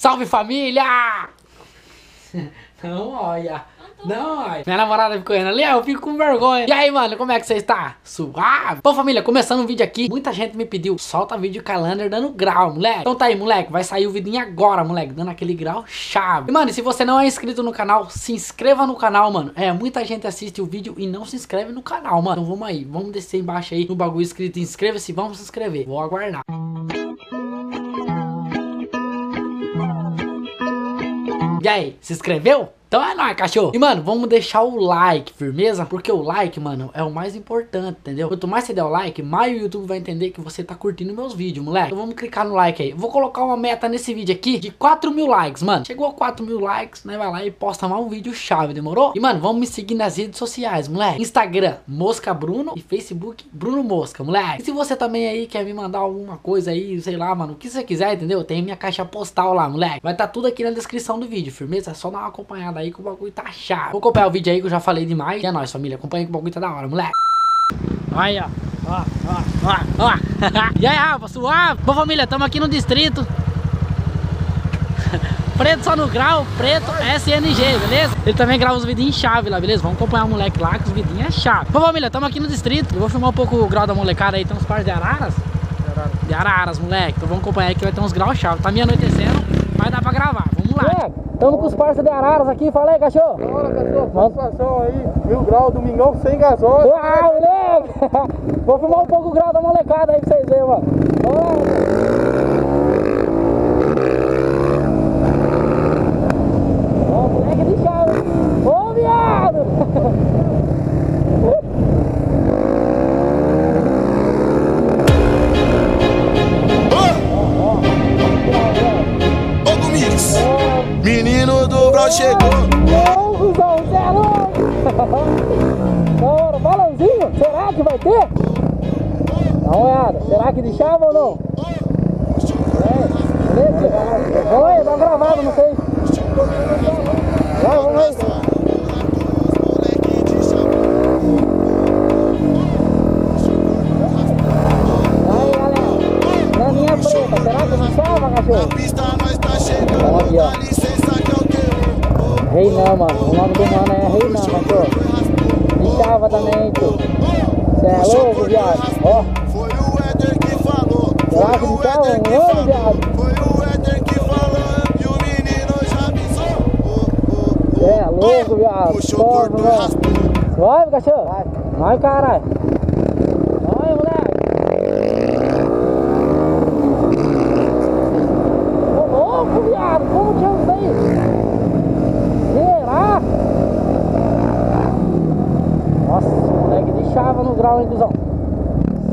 Salve, família! Não olha, não olha. Minha namorada ficou indo ali, eu fico com vergonha. E aí, mano, como é que você está? Suave? Bom, família, começando um vídeo aqui. Muita gente me pediu, solta vídeo calendar dando grau, moleque. Então tá aí, moleque, vai sair o vidinho agora, moleque, dando aquele grau chave. E, mano, se você não é inscrito no canal, se inscreva no canal, mano. É, muita gente assiste o vídeo e não se inscreve no canal, mano. Então vamos aí, vamos descer embaixo aí no bagulho escrito inscreva-se, vamos se inscrever. Vou aguardar. E aí, se inscreveu? Então é nóis, cachorro. E, mano, vamos deixar o like, firmeza? Porque o like, mano, é o mais importante, entendeu? Quanto mais você der o like, mais o YouTube vai entender que você tá curtindo meus vídeos, moleque. Então vamos clicar no like aí. Vou colocar uma meta nesse vídeo aqui de 4 mil likes, mano. Chegou a 4 mil likes, né? Vai lá e posta mais um vídeo chave, demorou? E, mano, vamos me seguir nas redes sociais, moleque. Instagram, Mosca Bruno, e Facebook, Bruno Mosca, moleque. E se você também aí quer me mandar alguma coisa aí, sei lá, mano, o que você quiser, entendeu? Tem minha caixa postal lá, moleque. Vai tá tudo aqui na descrição do vídeo, firmeza? É só dar uma acompanhada aí que o bagulho tá chato. Vou acompanhar o vídeo aí que eu já falei demais. E é nóis, família. Acompanha que o bagulho tá da hora, moleque. Aí, ó. E aí, Rafa, suave? Bom, família, estamos aqui no distrito. Preto só no grau, Preto SNG, beleza? Ele também grava os vidinhos em chave lá, beleza? Vamos acompanhar o moleque lá que os vidinhos é chave. Bom, família, estamos aqui no distrito. Eu vou filmar um pouco o grau da molecada aí. Tem uns pares de araras? De araras, moleque. Então vamos acompanhar aí que vai ter uns graus chave. Tá me anoitecendo, mas dá pra gravar. Vamos lá. É. Estamos com os parceiros de araras aqui, fala aí, cachorro. Da hora, cachorro, satisfação aí, mil graus, domingão sem gasóleo. Ah, moleque! Vou filmar um pouco o grau da molecada aí pra vocês verem, mano. Vamos lá, ó, o moleque de chave. Ô, viado! Chegou! Não, Ruzão, você é louco! Balãozinho? Será que vai ter? Dá uma olhada. Será que de chave ou não? É, beleza? Vamos aí, dá uma gravada, não sei. Vai, vamos aí. Aí, galera. Na minha preta, será que de chave, cachorro? Na pista nós tá chegando, dá licença que eu Rei não, mano. O nome do mano é Rei não, cachorro. Me chava também, tio. Cê é louco, viado. Ó. Foi o Edir que falou. Será que me chava? Não, viado. Foi o Edir que falou e o menino já pisou. Cê é louco, viado. Puxou por trás. Vai, cachorro. Vai, caralho. Vai, moleque. Ô, louco, viado. Como que eu sei? Nossa, moleque de chava no grau, hein, cuzão?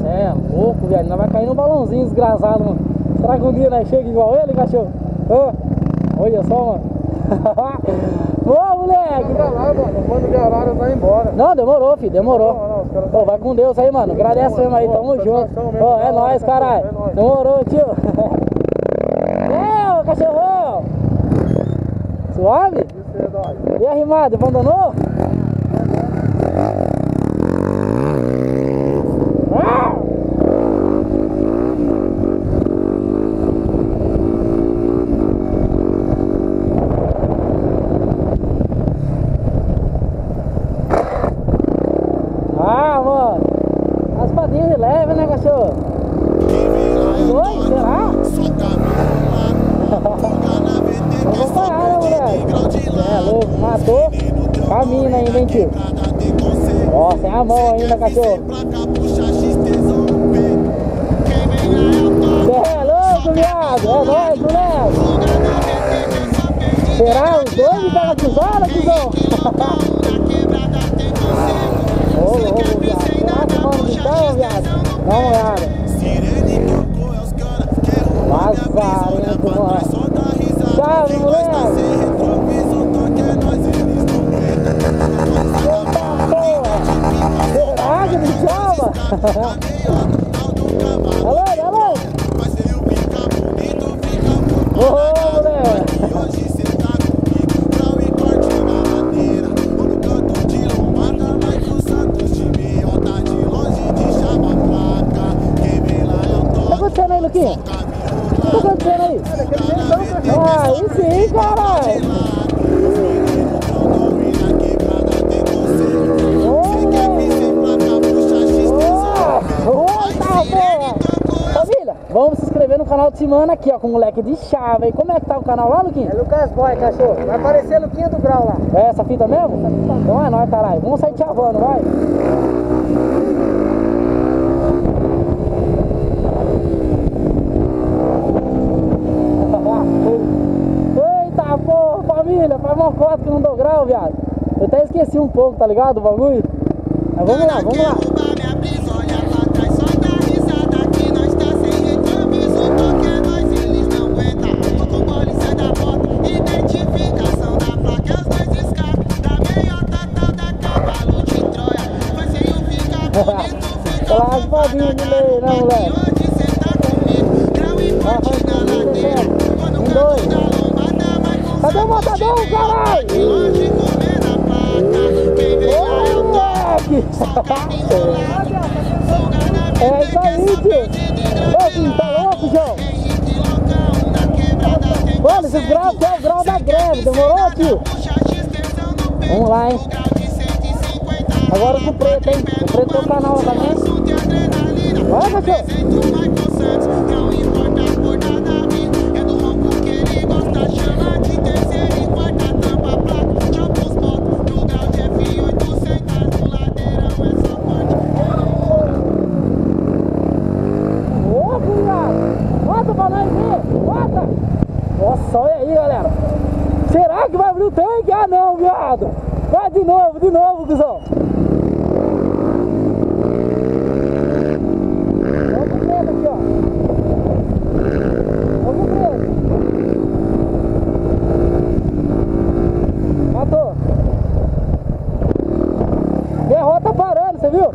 Cê é louco, velho. Ainda vai cair no balãozinho desgraçado, mano. Será que um dia, né, chega igual ele, cachorro? Oh, olha só, mano. Ô, moleque! Não dá nada, mano. Quando der hora, vai embora. Não, demorou, filho. Demorou. Não, não, vai com Deus aí, mano. Agradece mesmo aí. Tamo junto. Ó, é nóis, caralho. Demorou, tio. Ô, cachorrão! Suave? E arrimado, abandonou? Ah, mano, as patinhas de leve, né, cachorro? Oi, será? Vamos parar, moleque. É louco, matou a mina ainda, hein, tio? Ó, sem a mão ainda, cachorro. Você é louco, viado. É nóis, moleque. Será os dois que pegam a tesoura, cuzão? Ô, louco, viado. Será que vamos então, viado? Dá uma olhada. Vazarento, mano. Chave, moleque. Caraca, me chama! Alô, alô! Ô, moleque! Hoje cê tá comigo, grau e corte na madeira. No canto de lombada, Michael Santos de meiota. De longe de chama placa, quem vem lá é o top. Tá acontecendo aí, Luquinha? tá acontecendo aí? Aí sim, caralho! Família, vamos se inscrever no canal de semana aqui, ó, com o moleque de chave. Como é que tá o canal lá, Luquinha? É Lucas Boy, cachorro. Vai aparecer Luquinha do Grau lá. É essa fita mesmo? Então é nóis, caralho. Vamos sair te avando, vai! Família, faz uma foto que não dou grau, viado. Eu até esqueci um pouco, tá ligado? O bagulho. Mas vamos lá, vamos lá. Cadê o matador, caralho? É isso aí, tio. Tá louco, João? Mano, esses graus é o grau da greve, demorou, tio? Vamos lá, hein? Agora com o Preto, hein? O Preto é o canal também. Vai, cachorro! Vai de novo, cuzão. Vamos pro Preto aqui, ó. Vamos pro Preto. Matou. Derrota tá parando, você viu?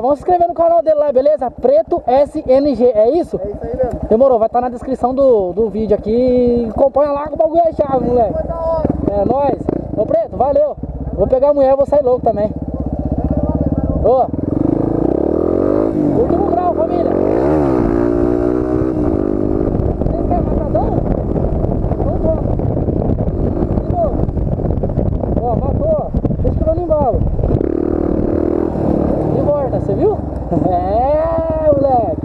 Vamos se inscrever no canal dele lá, beleza? Preto SNG, é isso? É isso aí mesmo. Demorou, vai estar na descrição do vídeo aqui. Acompanha lá com o bagulho é chave, moleque. É nóis. Ô Preto, valeu. Vou pegar a mulher, vou sair louco também. Ô. Último grau, família. Você quer matadão? Vamos lá. De novo. Ó, matou. Deixa que eu não embalo. Você viu? É, moleque.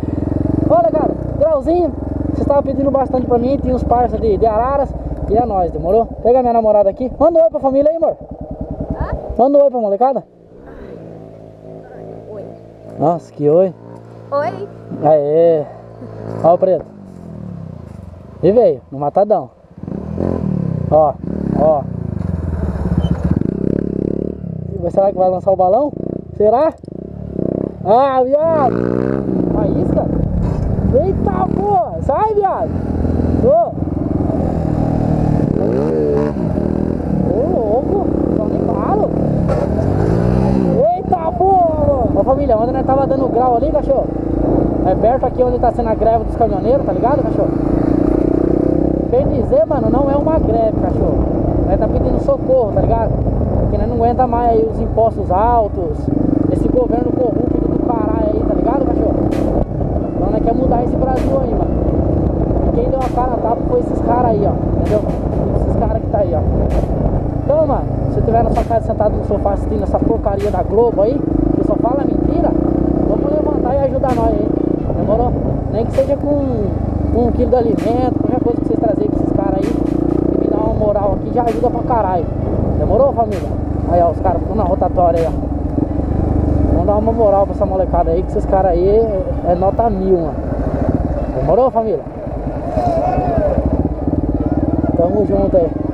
Olha, cara, grauzinho. Vocês estavam pedindo bastante pra mim. Tem uns parça de araras. E é nóis, demorou? Pega minha namorada aqui. Manda um oi pra família aí, amor. Hã? Manda um oi pra molecada. Oi. Nossa, que oi. Oi. Aê. Ó o Preto. E veio, no matadão. Ó, ó. Será que vai lançar o balão? Será? Ah, viado! Olha isso, cara! Eita porra! Sai, viado! Ô! Ô, louco! Só nem falo! Eita porra, mano! Ó, família, onde nós tava dando grau ali, cachorro? É perto aqui onde tá sendo a greve dos caminhoneiros, tá ligado, cachorro? Bem dizer, mano, não é uma greve, cachorro. Nós tá pedindo socorro, tá ligado? Porque nós não aguenta mais aí os impostos altos, esse governo corrupto. Quer mudar esse Brasil aí, mano. E quem deu a cara a tapa foi esses caras aí, ó. Entendeu? Esses caras que tá aí, ó. Então, mano, se tiver na sua casa sentado no sofá assistindo essa porcaria da Globo aí, que só fala mentira, vamos levantar e ajudar nós aí. Demorou? Nem que seja com 1 quilo de alimento, qualquer coisa que vocês trazerem com esses caras aí, e me dá uma moral aqui, já ajuda pra caralho. Demorou, família? Aí, ó, os caras estão na rotatória aí, ó. Vamos dar uma moral pra essa molecada aí, que esses caras aí é nota 1000, mano. Demorou, família? Tamo junto aí.